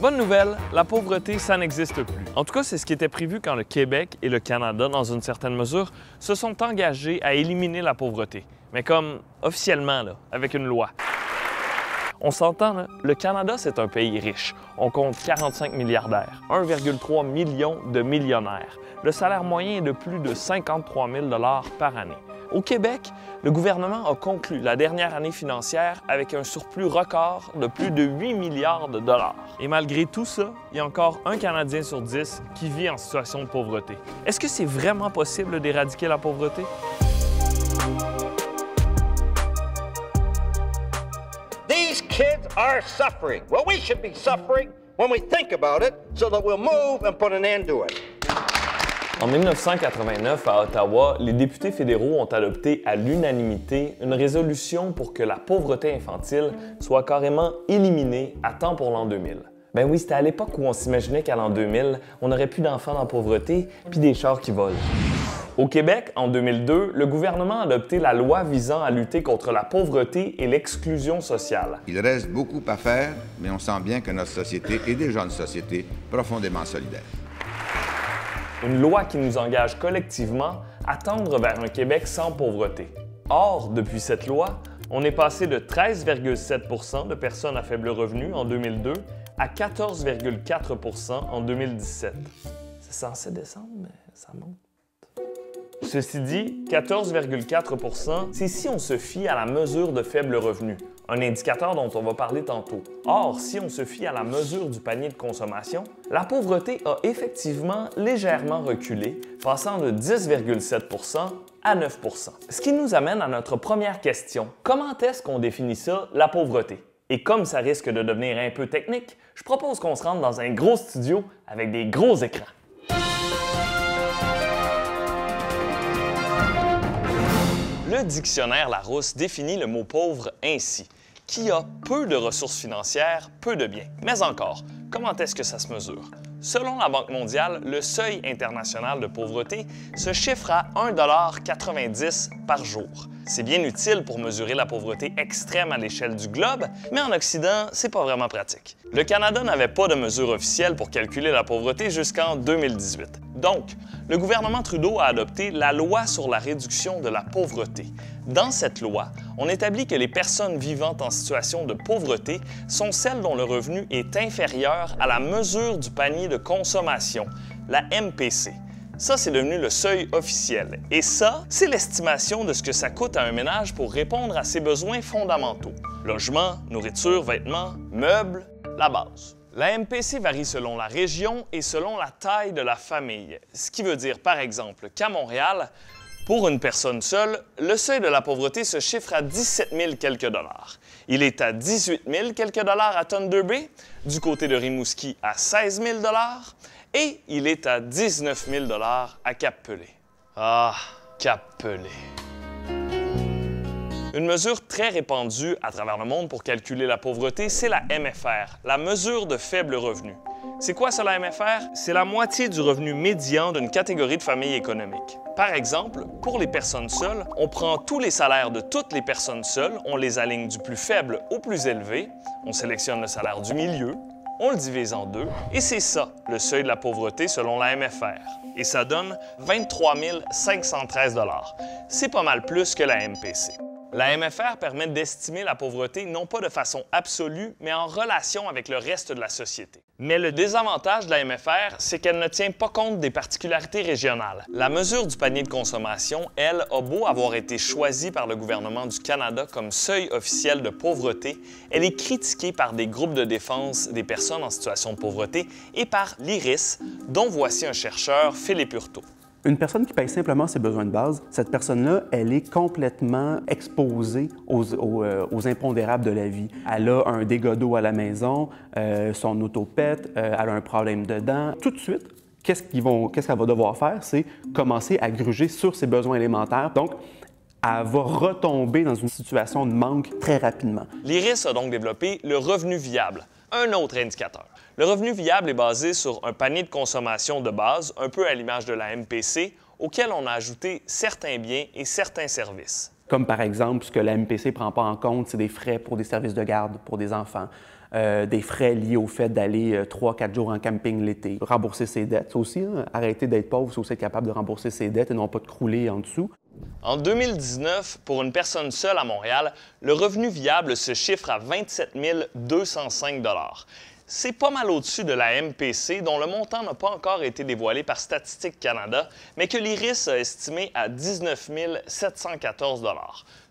Bonne nouvelle, la pauvreté, ça n'existe plus. En tout cas, c'est ce qui était prévu quand le Québec et le Canada, dans une certaine mesure, se sont engagés à éliminer la pauvreté. Mais comme officiellement, là, avec une loi. On s'entend, là, le Canada, c'est un pays riche. On compte 45 milliardaires, 1,3 million de millionnaires. Le salaire moyen est de plus de 53 000 $ par année. Au Québec, le gouvernement a conclu la dernière année financière avec un surplus record de plus de 8 milliards de dollars. Et malgré tout ça, il y a encore un Canadien sur 10 qui vit en situation de pauvreté. Est-ce que c'est vraiment possible d'éradiquer la pauvreté? These kids are suffering. Well, we should be suffering when we think about it so that we'll move and put an end to it. En 1989, à Ottawa, les députés fédéraux ont adopté à l'unanimité une résolution pour que la pauvreté infantile soit carrément éliminée à temps pour l'an 2000. Ben oui, c'était à l'époque où on s'imaginait qu'à l'an 2000, on n'aurait plus d'enfants en pauvreté puis des chars qui volent. Au Québec, en 2002, le gouvernement a adopté la loi visant à lutter contre la pauvreté et l'exclusion sociale. Il reste beaucoup à faire, mais on sent bien que notre société est déjà une société profondément solidaire. Une loi qui nous engage collectivement à tendre vers un Québec sans pauvreté. Or, depuis cette loi, on est passé de 13,7 % de personnes à faible revenu en 2002 à 14,4 % en 2017. C'est censé descendre, mais ça monte. Ceci dit, 14,4 %, c'est si on se fie à la mesure de faible revenu, un indicateur dont on va parler tantôt. Or, si on se fie à la mesure du panier de consommation, la pauvreté a effectivement légèrement reculé, passant de 10,7 % à 9 %. Ce qui nous amène à notre première question. Comment est-ce qu'on définit ça, la pauvreté? Et comme ça risque de devenir un peu technique, je propose qu'on se rentre dans un gros studio avec des gros écrans. Le dictionnaire Larousse définit le mot « pauvre » ainsi, qui a peu de ressources financières, peu de biens. Mais encore, comment est-ce que ça se mesure? Selon la Banque mondiale, le seuil international de pauvreté se chiffre à 1,90 $ par jour. C'est bien utile pour mesurer la pauvreté extrême à l'échelle du globe, mais en Occident, c'est pas vraiment pratique. Le Canada n'avait pas de mesure officielle pour calculer la pauvreté jusqu'en 2018. Donc, le gouvernement Trudeau a adopté la loi sur la réduction de la pauvreté. Dans cette loi, on établit que les personnes vivant en situation de pauvreté sont celles dont le revenu est inférieur à la mesure du panier de consommation, la MPC. Ça, c'est devenu le seuil officiel. Et ça, c'est l'estimation de ce que ça coûte à un ménage pour répondre à ses besoins fondamentaux. Logement, nourriture, vêtements, meubles, la base. La MPC varie selon la région et selon la taille de la famille. Ce qui veut dire, par exemple, qu'à Montréal, pour une personne seule, le seuil de la pauvreté se chiffre à 17 000 quelques dollars. Il est à 18 000 quelques dollars à Thunder Bay, du côté de Rimouski à 16 000 dollars, et il est à 19 000 $ à Cap-Pelé. Ah, Cap-Pelé. Une mesure très répandue à travers le monde pour calculer la pauvreté, c'est la MFR, la mesure de faible revenu. C'est quoi ça, la MFR? C'est la moitié du revenu médian d'une catégorie de famille économique. Par exemple, pour les personnes seules, on prend tous les salaires de toutes les personnes seules, on les aligne du plus faible au plus élevé, on sélectionne le salaire du milieu, on le divise en deux, et c'est ça, le seuil de la pauvreté selon la MFR. Et ça donne 23 513 $. C'est pas mal plus que la MPC. La MFR permet d'estimer la pauvreté non pas de façon absolue, mais en relation avec le reste de la société. Mais le désavantage de la MFR, c'est qu'elle ne tient pas compte des particularités régionales. La mesure du panier de consommation, elle, a beau avoir été choisie par le gouvernement du Canada comme seuil officiel de pauvreté, elle est critiquée par des groupes de défense des personnes en situation de pauvreté et par l'IRIS, dont voici un chercheur, Philippe Hurteau. Une personne qui paye simplement ses besoins de base, cette personne-là, elle est complètement exposée aux impondérables de la vie. Elle a un dégât d'eau à la maison, son auto pète, elle a un problème de dents. Tout de suite, qu'est-ce qu'elle va devoir faire? C'est commencer à gruger sur ses besoins élémentaires. Donc, elle va retomber dans une situation de manque très rapidement. L'IRIS a donc développé le revenu viable, un autre indicateur. Le revenu viable est basé sur un panier de consommation de base, un peu à l'image de la MPC, auquel on a ajouté certains biens et certains services. Comme par exemple, ce que la MPC ne prend pas en compte, c'est des frais pour des services de garde pour des enfants, des frais liés au fait d'aller 3-4 jours en camping l'été, rembourser ses dettes aussi, hein, arrêter d'être pauvre, c'est aussi être capable de rembourser ses dettes et non pas de crouler en dessous. En 2019, pour une personne seule à Montréal, le revenu viable se chiffre à 27 205 $. C'est pas mal au-dessus de la MPC, dont le montant n'a pas encore été dévoilé par Statistique Canada, mais que l'IRIS a estimé à 19 714 $.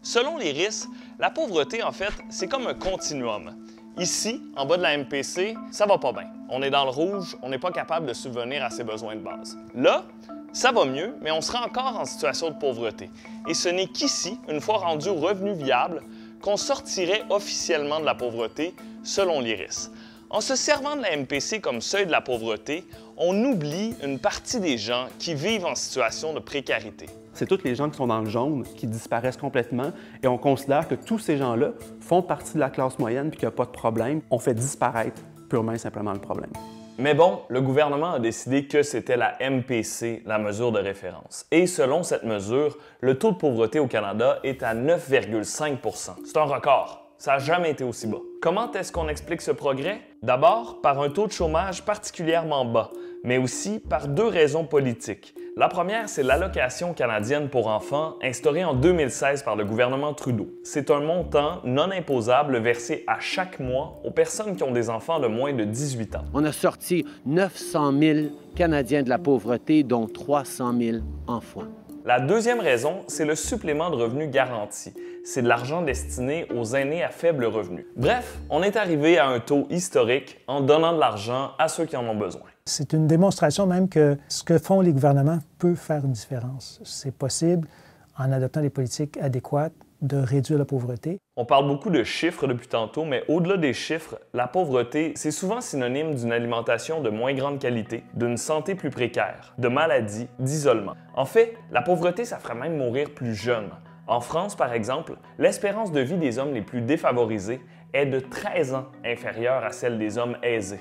Selon l'IRIS, la pauvreté, en fait, c'est comme un continuum. Ici, en bas de la MPC, ça va pas bien. On est dans le rouge, on n'est pas capable de subvenir à ses besoins de base. Là, ça va mieux, mais on sera encore en situation de pauvreté. Et ce n'est qu'ici, une fois rendu au revenu viable, qu'on sortirait officiellement de la pauvreté, selon l'IRIS. En se servant de la MPC comme seuil de la pauvreté, on oublie une partie des gens qui vivent en situation de précarité. C'est tous les gens qui sont dans le jaune qui disparaissent complètement et on considère que tous ces gens-là font partie de la classe moyenne puis qu'il n'y a pas de problème. On fait disparaître purement et simplement le problème. Mais bon, le gouvernement a décidé que c'était la MPC, la mesure de référence. Et selon cette mesure, le taux de pauvreté au Canada est à 9,5 %. C'est un record. Ça n'a jamais été aussi bas. Comment est-ce qu'on explique ce progrès? D'abord, par un taux de chômage particulièrement bas, mais aussi par deux raisons politiques. La première, c'est l'allocation canadienne pour enfants, instaurée en 2016 par le gouvernement Trudeau. C'est un montant non imposable versé à chaque mois aux personnes qui ont des enfants de moins de 18 ans. On a sorti 900 000 Canadiens de la pauvreté, dont 300 000 enfants. La deuxième raison, c'est le supplément de revenus garanti. C'est de l'argent destiné aux aînés à faible revenu. Bref, on est arrivé à un taux historique en donnant de l'argent à ceux qui en ont besoin. C'est une démonstration même que ce que font les gouvernements peut faire une différence. C'est possible, en adoptant des politiques adéquates, de réduire la pauvreté. On parle beaucoup de chiffres depuis tantôt, mais au-delà des chiffres, la pauvreté, c'est souvent synonyme d'une alimentation de moins grande qualité, d'une santé plus précaire, de maladies, d'isolement. En fait, la pauvreté, ça ferait même mourir plus jeune. En France, par exemple, l'espérance de vie des hommes les plus défavorisés est de 13 ans inférieure à celle des hommes aisés.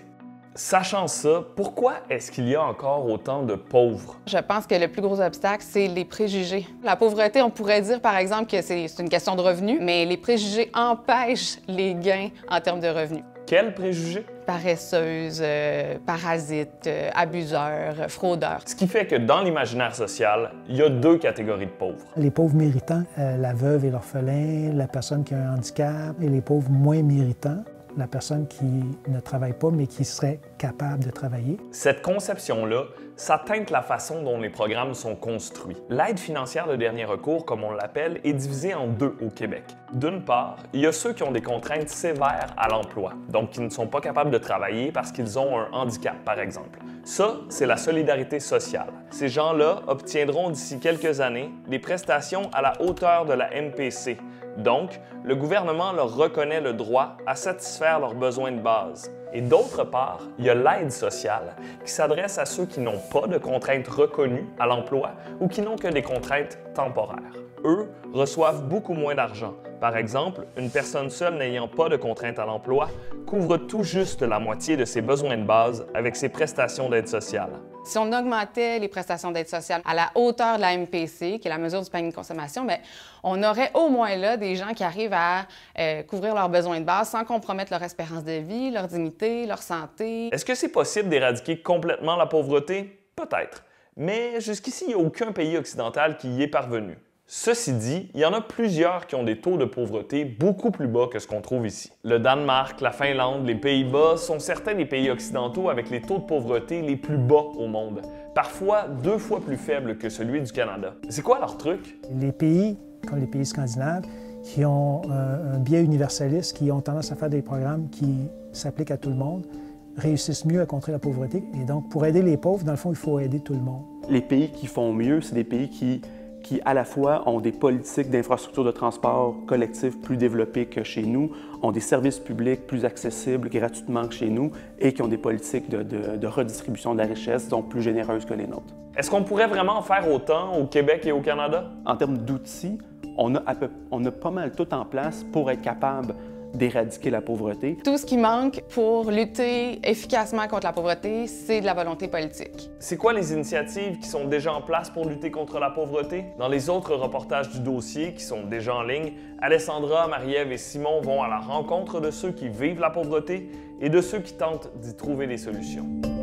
Sachant ça, pourquoi est-ce qu'il y a encore autant de pauvres? Je pense que le plus gros obstacle, c'est les préjugés. La pauvreté, on pourrait dire par exemple que c'est une question de revenus, mais les préjugés empêchent les gains en termes de revenus. Quels préjugés? Paresseuses, parasites, abuseurs, fraudeurs. Ce qui fait que dans l'imaginaire social, il y a deux catégories de pauvres. Les pauvres méritants, la veuve et l'orphelin, la personne qui a un handicap, et les pauvres moins méritants, la personne qui ne travaille pas mais qui serait capable de travailler. Cette conception-là, ça teinte la façon dont les programmes sont construits. L'aide financière de dernier recours, comme on l'appelle, est divisée en deux au Québec. D'une part, il y a ceux qui ont des contraintes sévères à l'emploi, donc qui ne sont pas capables de travailler parce qu'ils ont un handicap, par exemple. Ça, c'est la solidarité sociale. Ces gens-là obtiendront d'ici quelques années des prestations à la hauteur de la MPC. Donc, le gouvernement leur reconnaît le droit à satisfaire leurs besoins de base. Et d'autre part, il y a l'aide sociale qui s'adresse à ceux qui n'ont pas de contraintes reconnues à l'emploi ou qui n'ont que des contraintes temporaires. Eux reçoivent beaucoup moins d'argent. Par exemple, une personne seule n'ayant pas de contraintes à l'emploi couvre tout juste la moitié de ses besoins de base avec ses prestations d'aide sociale. Si on augmentait les prestations d'aide sociale à la hauteur de la MPC, qui est la mesure du panier de consommation, bien, on aurait au moins là des gens qui arrivent à couvrir leurs besoins de base sans compromettre leur espérance de vie, leur dignité, leur santé. Est-ce que c'est possible d'éradiquer complètement la pauvreté? Peut-être. Mais jusqu'ici, il n'y a aucun pays occidental qui y est parvenu. Ceci dit, il y en a plusieurs qui ont des taux de pauvreté beaucoup plus bas que ce qu'on trouve ici. Le Danemark, la Finlande, les Pays-Bas sont certains des pays occidentaux avec les taux de pauvreté les plus bas au monde, parfois deux fois plus faibles que celui du Canada. C'est quoi leur truc? Les pays, comme les pays scandinaves, qui ont un biais universaliste, qui ont tendance à faire des programmes qui s'appliquent à tout le monde, réussissent mieux à contrer la pauvreté. Et donc, pour aider les pauvres, dans le fond, il faut aider tout le monde. Les pays qui font mieux, c'est des pays qui à la fois ont des politiques d'infrastructures de transport collectives plus développées que chez nous, ont des services publics plus accessibles gratuitement que chez nous et qui ont des politiques de redistribution de la richesse donc plus généreuses que les nôtres. Est-ce qu'on pourrait vraiment en faire autant au Québec et au Canada? En termes d'outils, on a pas mal tout en place pour être capable d'éradiquer la pauvreté. Tout ce qui manque pour lutter efficacement contre la pauvreté, c'est de la volonté politique. C'est quoi les initiatives qui sont déjà en place pour lutter contre la pauvreté? Dans les autres reportages du dossier, qui sont déjà en ligne, Alessandra, Marie-Ève et Simon vont à la rencontre de ceux qui vivent la pauvreté et de ceux qui tentent d'y trouver des solutions.